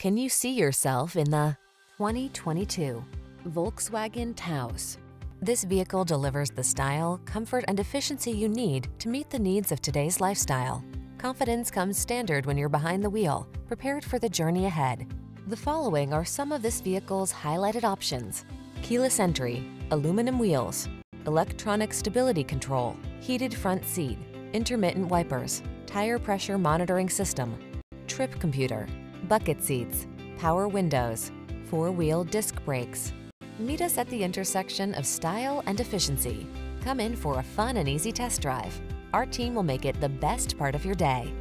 Can you see yourself in the 2022 Volkswagen Taos? This vehicle delivers the style, comfort, and efficiency you need to meet the needs of today's lifestyle. Confidence comes standard when you're behind the wheel, prepared for the journey ahead. The following are some of this vehicle's highlighted options: keyless entry, aluminum wheels, electronic stability control, heated front seat, intermittent wipers, tire pressure monitoring system, trip computer, bucket seats, power windows, four-wheel disc brakes. Meet us at the intersection of style and efficiency. Come in for a fun and easy test drive. Our team will make it the best part of your day.